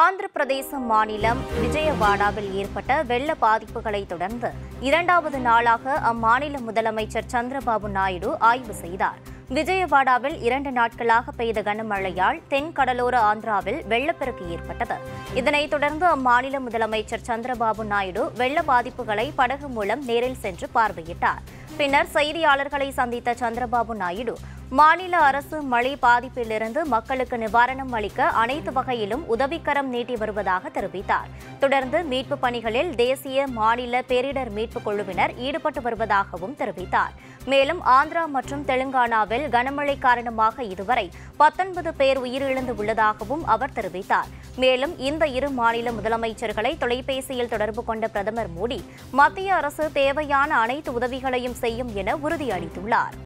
ஆந்திர பிரதேச மாநிலம் விஜயவாடாவில் ஏற்பட்ட வெள்ள பாதிப்புகளை தொடர்ந்து இரண்டாவது நாளாக அம்மாநில முதலமைச்சர் சந்திரபாபு நாயுடு ஆய்வு செய்தார். விஜயவாடாவில் 2 நாட்களாக பெய்த கனமழையால் தென்கடலோர ஆந்திராவில் வெள்ளப்பெருக்கு ஏற்பட்டது. இதனைத் தொடர்ந்து அம்மாநில முதலமைச்சர் சந்திரபாபு நாயுடு வெள்ள பாதிப்புகளை படகு மூலம் நேரில் சென்று பார்வையிட்டார். பின்னர் செய்தியாளர்களை சந்தித்த சந்திரபாபு நாயுடு மாநில அரசு மழை பாதிப்பிலிருந்து மக்களுக்கு நிவாரணம் அளிக்க அனைத்து வகையிலும் உதவிக்கரம் நீட்டி வருவதாக தெரிவித்தார். தொடர்ந்து மீட்பு பணிகளில் தேசிய மாநில பேரிடர் மீட்புக் குழுவினர் ஈடுபட்டு வருவதாகவும் தெரிவித்தார். மேலும் ஆந்திரா மற்றும் தெலுங்கானாவில் கனமழை காரணமாக இதுவரை 19 பேர் உயிரிழந்து உள்ளதாகவும் அவர் தெரிவித்தார். மேலும் இந்த 2 மாநில முதலமைச்சர்களை தொலைபேசியில் தொடர்பு கொண்ட பிரதமர் மோடி மத்திய அரசு தேவையான அனைத்து உதவிகளையும் செய்யும் என உறுதியளித்துள்ளார்.